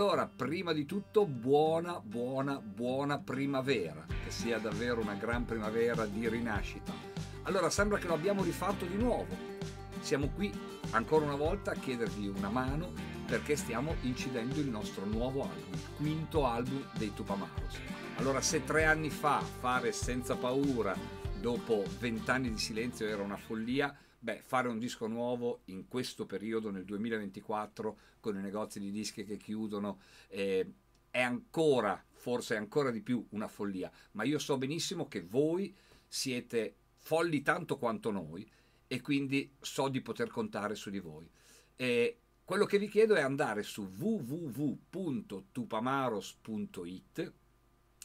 allora, prima di tutto, buona primavera, che sia davvero una gran primavera di rinascita. Allora, sembra che lo abbiamo rifatto di nuovo. Siamo qui ancora una volta a chiedervi una mano perché stiamo incidendo il nostro nuovo album, il quinto album dei Tupamaros. Allora, se 3 anni fa fare Senza Paura dopo 20 anni di silenzio era una follia, beh, fare un disco nuovo in questo periodo, nel 2024, con i negozi di dischi che chiudono, è ancora, forse ancora di più, una follia. Ma io so benissimo che voi siete folli tanto quanto noi e quindi so di poter contare su di voi. E quello che vi chiedo è andare su www.tupamaros.it,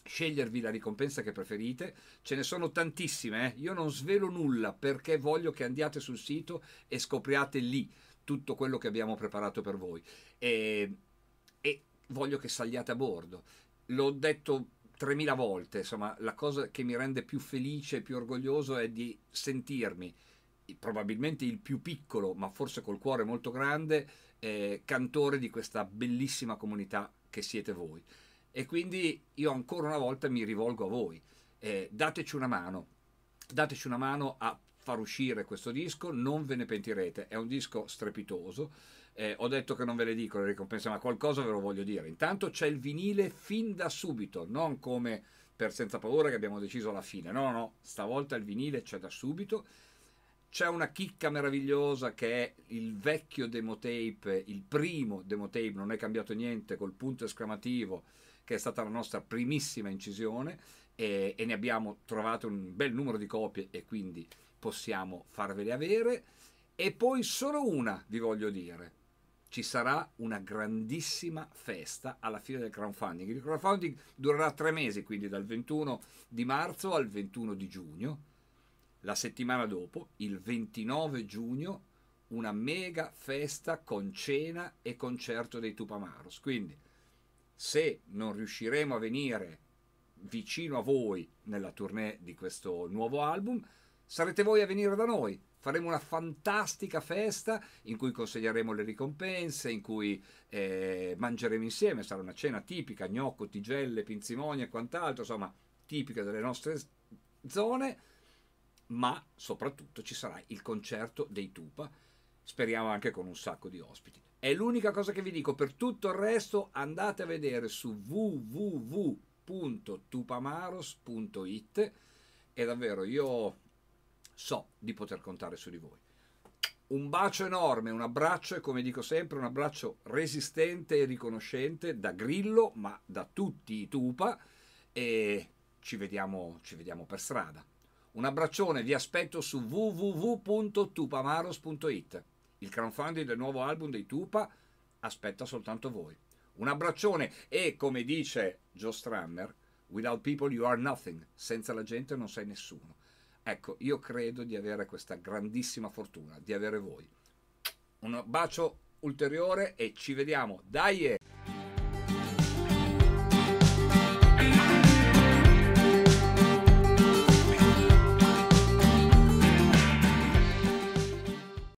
scegliervi la ricompensa che preferite, ce ne sono tantissime, io non svelo nulla perché voglio che andiate sul sito e scopriate lì tutto quello che abbiamo preparato per voi e voglio che saliate a bordo. L'ho detto 3000 volte, insomma, la cosa che mi rende più felice e più orgoglioso è di sentirmi, probabilmente il più piccolo, ma forse col cuore molto grande, cantore di questa bellissima comunità che siete voi. E quindi io ancora una volta mi rivolgo a voi, dateci una mano a far uscire questo disco, non ve ne pentirete, è un disco strepitoso, ho detto che non ve le dico le ricompense, ma qualcosa ve lo voglio dire. Intanto c'è il vinile fin da subito, non come per Senza Paura che abbiamo deciso alla fine, no, no, stavolta il vinile c'è da subito. C'è una chicca meravigliosa che è il vecchio demotape, il primo demotape, non è cambiato niente, col punto esclamativo, che è stata la nostra primissima incisione e ne abbiamo trovato un bel numero di copie e quindi possiamo farvele avere. E poi solo una vi voglio dire, ci sarà una grandissima festa alla fine del crowdfunding. Il crowdfunding durerà 3 mesi, quindi dal 21 di marzo al 21 di giugno. La settimana dopo, il 29 giugno, una mega festa con cena e concerto dei Tupamaros. Quindi, se non riusciremo a venire vicino a voi nella tournée di questo nuovo album, sarete voi a venire da noi. Faremo una fantastica festa in cui consegneremo le ricompense, in cui mangeremo insieme. Sarà una cena tipica, gnocco, tigelle, pinzimoni e quant'altro, insomma, tipica delle nostre zone, ma soprattutto ci sarà il concerto dei Tupa, speriamo anche con un sacco di ospiti. È l'unica cosa che vi dico, per tutto il resto andate a vedere su www.tupamaros.it e davvero io so di poter contare su di voi. Un bacio enorme, un abbraccio e, come dico sempre, un abbraccio resistente e riconoscente da Grillo, ma da tutti i Tupa, e ci vediamo per strada. Un abbraccione, vi aspetto su www.tupamaros.it. Il crowdfunding del nuovo album dei Tupa aspetta soltanto voi. Un abbraccione e, come dice Joe Strummer, without people you are nothing, senza la gente non sei nessuno. Ecco, io credo di avere questa grandissima fortuna, di avere voi. Un bacio ulteriore e ci vediamo, dai!